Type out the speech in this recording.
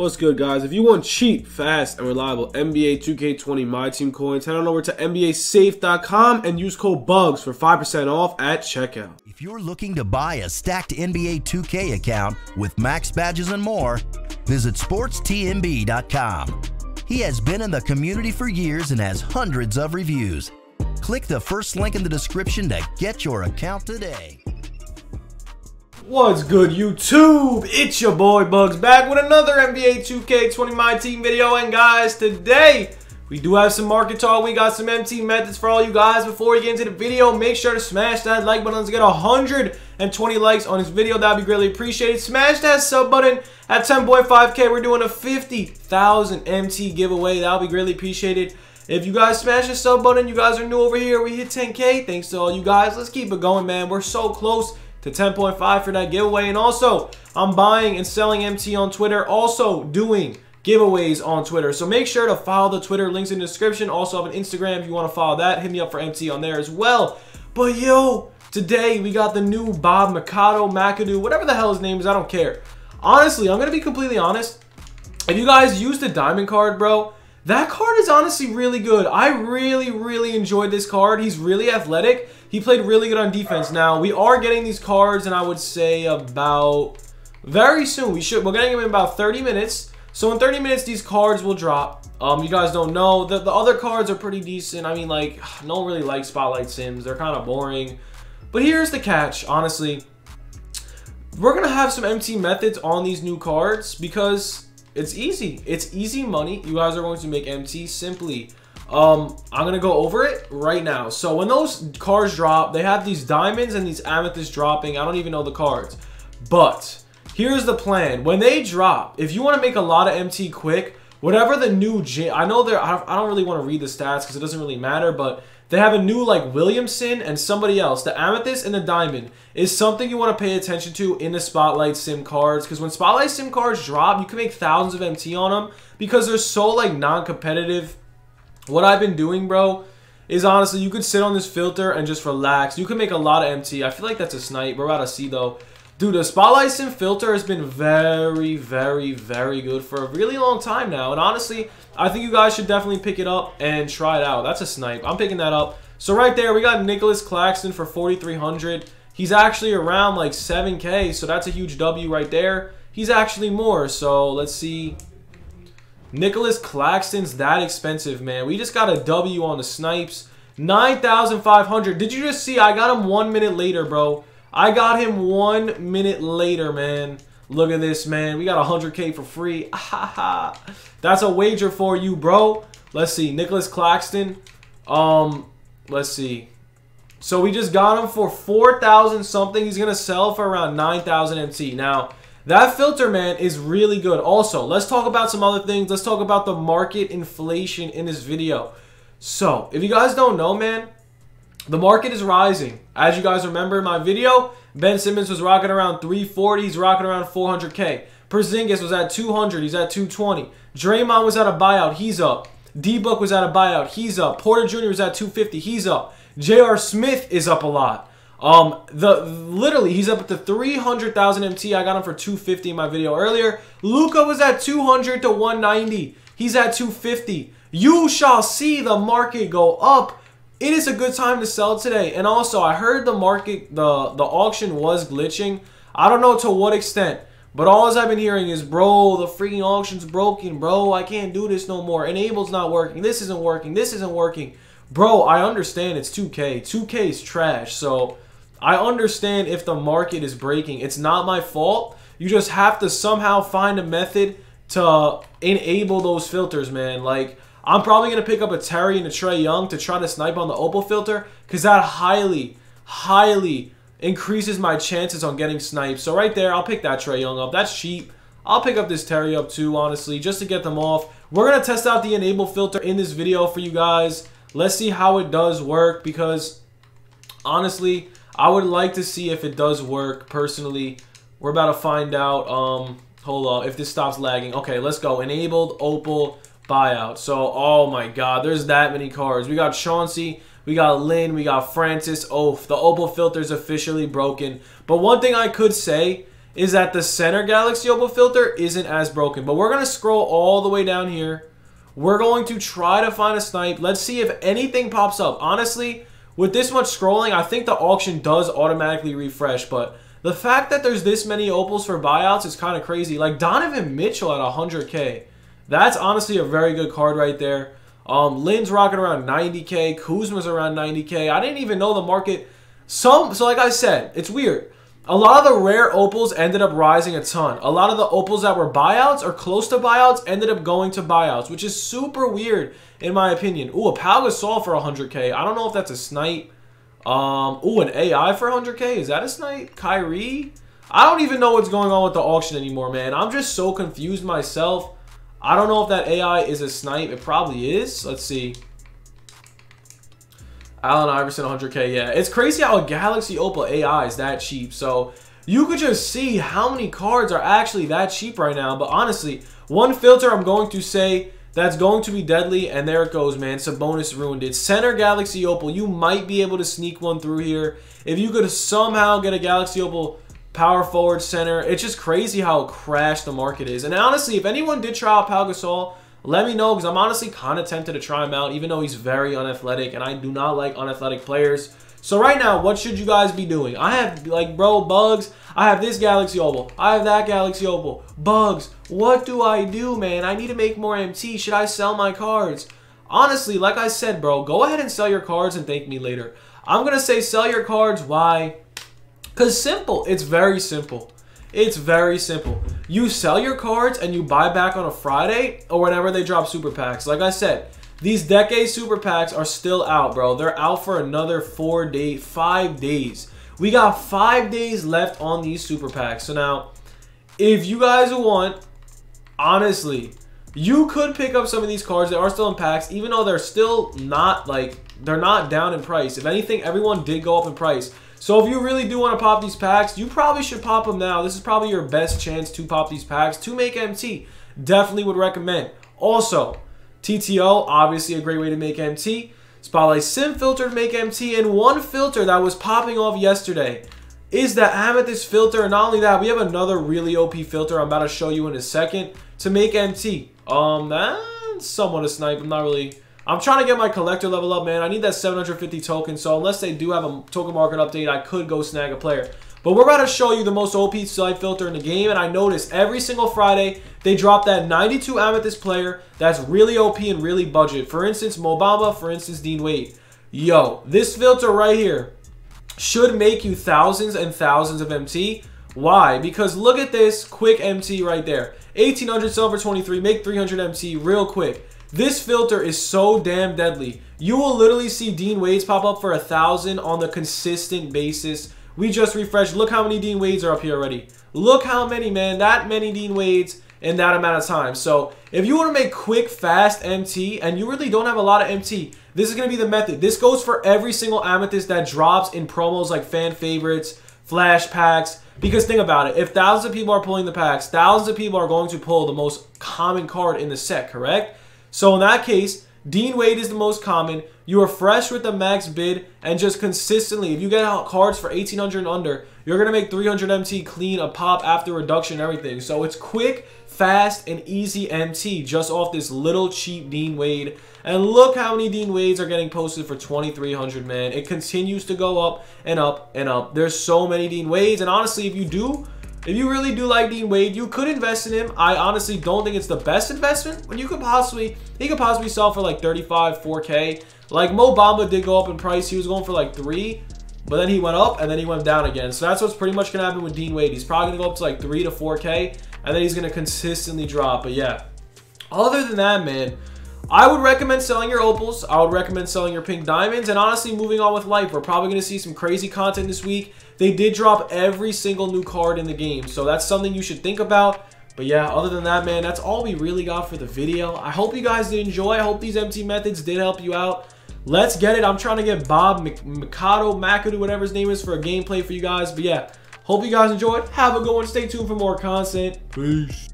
What's good, guys? If you want cheap, fast, and reliable NBA 2K20 My Team coins, head on over to nbasafe.com and use code BUGS for 5% off at checkout. If you're looking to buy a stacked NBA 2K account with max badges and more, visit sportstmb.com. He has been in the community for years and has hundreds of reviews. Click the first link in the description to get your account today. What's good, YouTube? It's your boy Bugs back with another NBA 2K20 My Team video. And guys, today we do have some market talk. We got some MT methods for all you guys. Before we get into the video, make sure to smash that like button. Let's get 120 likes on this video. That'd be greatly appreciated. Smash that sub button. At 10.5K, we're doing a 50,000 MT giveaway. That'll be greatly appreciated. If you guys smash the sub button, you guys are new over here. We hit 10K. Thanks to all you guys. Let's keep it going, man. We're so close to 10.5 for that giveaway. And also, I'm buying and selling MT on Twitter, also doing giveaways on Twitter, so make sure to follow the Twitter, links in the description. Also have an Instagram if you want to follow that. Hit me up for MT on there as well. But yo, today we got the new Bob Mikado McAdoo, whatever the hell his name is, I don't care. Honestly, I'm gonna be completely honest, if you guys use the diamond card, bro, that card is honestly really good. I really enjoyed this card. He's really athletic. He played really good on defense. Now, we are getting these cards, and I would say about very soon. We're getting them in about 30 minutes. So in 30 minutes, these cards will drop. You guys don't know. The other cards are pretty decent. I mean, like, no one really likes Spotlight Sims. They're kind of boring. But here's the catch, honestly. We're going to have some MT methods on these new cards because it's easy. It's easy money. You guys are going to make MT simply. I'm going to go over it right now. So when those cards drop, they have these diamonds and these amethysts dropping. I don't even know the cards. But here's the plan. When they drop, if you want to make a lot of MT quick, whatever the new gym, I know there, I don't really want to read the stats because it doesn't really matter, but they have a new like Williamson and somebody else. The amethyst and the diamond is something you want to pay attention to in the Spotlight Sim cards, because when Spotlight Sim cards drop, you can make thousands of MT on them because they're so like non-competitive. What I've been doing, bro, is honestly, you could sit on this filter and just relax. You can make a lot of MT. I feel like that's a snipe. We're about to see, though. Dude, the Spotlight Sim filter has been very good for a really long time now. And honestly, I think you guys should definitely pick it up and try it out. That's a snipe. I'm picking that up. So right there, we got Nicholas Claxton for 4,300. He's actually around like 7K, so that's a huge W right there. He's actually more, so let's see. Nicholas Claxton's that expensive, man. We just got a W on the snipes. 9,500. Did you just see? I got him 1 minute later, bro. I got him 1 minute later, man. Look at this, man. We got 100K for free. That's a wager for you, bro. Let's see. Nicholas Claxton. Let's see. So we just got him for 4,000 something. He's going to sell for around 9,000 MT. Now, that filter, man, is really good. Also, let's talk about some other things. Let's talk about the market inflation in this video. So, if you guys don't know, man, the market is rising. As you guys remember in my video, Ben Simmons was rocking around 340. He's rocking around 400K. Porzingis was at 200. He's at 220. Draymond was at a buyout. He's up. D-Book was at a buyout. He's up. Porter Jr. was at 250. He's up. J.R. Smith is up a lot. Literally, he's up at the 300,000 MT. I got him for 250 in my video earlier. Luka was at 200 to 190. He's at 250. You shall see the market go up. It is a good time to sell today. And also, I heard the market, the auction was glitching. I don't know to what extent, but all I've been hearing is, bro, the freaking auction's broken, bro. I can't do this no more. Enable's not working. This isn't working. This isn't working. Bro, I understand it's 2K. 2K is trash, so I understand if the market is breaking. It's not my fault. You just have to somehow find a method to enable those filters, man. Like, I'm probably going to pick up a Terry and a Trey Young to try to snipe on the Opal filter because that highly increases my chances on getting sniped. So right there, I'll pick that Trey Young up. That's cheap. I'll pick up this Terry up too, honestly, just to get them off. We're going to test out the Enable filter in this video for you guys. Let's see how it does work because, honestly, I would like to see if it does work, personally. We're about to find out. Hold on, if this stops lagging. Okay, let's go. Enabled, Opal, buyout. So, oh my god, there's that many cards. We got Chauncey, we got Lynn, we got Francis. Oh, the Opal filter is officially broken. But one thing I could say is that the center Galaxy Oboe filter isn't as broken. But we're going to scroll all the way down here. We're going to try to find a snipe. Let's see if anything pops up. Honestly, with this much scrolling, I think the auction does automatically refresh. But the fact that there's this many Opals for buyouts is kind of crazy. Like Donovan Mitchell at 100K. That's honestly a very good card right there. Lynn's rocking around 90K. Kuzma's around 90K. I didn't even know the market. So like I said, it's weird. A lot of the rare Opals ended up rising a ton. A lot of the Opals that were buyouts or close to buyouts ended up going to buyouts, which is super weird in my opinion. Ooh, a Pau Gasol for 100K. I don't know if that's a snipe. Ooh, an AI for 100K. Is that a snipe? Kyrie? I don't even know what's going on with the auction anymore, man. I'm just so confused myself. I don't know if that AI is a snipe. It probably is. Let's see. Allen Iverson, 100K. Yeah, it's crazy how a Galaxy Opal AI is that cheap. So you could just see how many cards are actually that cheap right now. But honestly, one filter I'm going to say that's going to be deadly. And there it goes, man. Sabonis ruined it. Center Galaxy Opal. You might be able to sneak one through here. If you could somehow get a Galaxy Opal power forward center. It's just crazy how crashed the market is. And honestly, if anyone did try out Pau Gasol, let me know, because I'm honestly kind of tempted to try him out, even though he's very unathletic, and I do not like unathletic players. So right now, what should you guys be doing? I have, like, bro, bugs. I have this Galaxy Opal. I have that Galaxy Opal. Bugs. What do I do, man? I need to make more MT. Should I sell my cards? Honestly, like I said, bro, go ahead and sell your cards and thank me later. I'm going to say sell your cards. Why? Because simple. It's very simple. It's very simple. You sell your cards and you buy back on a Friday or whenever they drop super packs. Like I said, these Decade super packs are still out, bro. They're out for another 4 days, 5 days. We got 5 days left on these super packs. So now, if you guys want, honestly, you could pick up some of these cards that are still in packs, even though they're still not, like, they're not down in price. If anything, everyone did go up in price. So if you really do want to pop these packs, you probably should pop them now. This is probably your best chance to pop these packs to make MT. Definitely would recommend. Also, TTO, obviously a great way to make MT. Spotlight Sim filter to make MT. And one filter that was popping off yesterday is the Amethyst filter. And not only that, we have another really OP filter I'm about to show you in a second to make MT. That's somewhat a snipe. I'm not really... I'm trying to get my collector level up, man. I need that 750 token, so unless they do have a token market update, I could go snag a player. But we're about to show you the most OP snipe filter in the game, and I noticed every single Friday, they drop that 92 Amethyst player that's really OP and really budget. For instance, Mo Bamba, for instance, Dean Wade. Yo, this filter right here should make you thousands and thousands of MT. Why? Because look at this quick MT right there. 1800 silver 23, make 300 MT real quick. This filter is so damn deadly. You will literally see Dean Wades pop up for 1,000 on the consistent basis. We just refreshed. Look how many Dean Wades are up here already. Look how many, man. That many Dean Wades in that amount of time. So if you want to make quick, fast MT and you really don't have a lot of MT, this is going to be the method. This goes for every single Amethyst that drops in promos like fan favorites, flash packs. Because think about it. If thousands of people are pulling the packs, thousands of people are going to pull the most common card in the set, correct? So in that case, Dean Wade is the most common. You are fresh with the max bid and just consistently, if you get out cards for 1,800 and under, you're going to make 300 MT clean, a pop after reduction, everything. So it's quick, fast, and easy MT just off this little cheap Dean Wade. And look how many Dean Wades are getting posted for 2,300, man. It continues to go up and up and up. There's so many Dean Wades. And honestly, if you really do like Dean Wade, you could invest in him. I honestly don't think it's the best investment. When you could possibly, he could possibly sell for like 35, 4K. Like Mo Bamba did go up in price. He was going for like 3, but then he went up and then he went down again. So that's what's pretty much going to happen with Dean Wade. He's probably going to go up to like 3 to 4K, and then he's going to consistently drop. But yeah, other than that, man, I would recommend selling your Opals. I would recommend selling your Pink Diamonds. And honestly, moving on with life, we're probably going to see some crazy content this week. They did drop every single new card in the game, so that's something you should think about. But yeah, other than that, man, that's all we really got for the video. I hope you guys did enjoy. I hope these MT methods did help you out. Let's get it. I'm trying to get Bob Mikado McAdoo, whatever his name is, for a gameplay for you guys. But yeah, hope you guys enjoyed. Have a good one. Stay tuned for more content. Peace.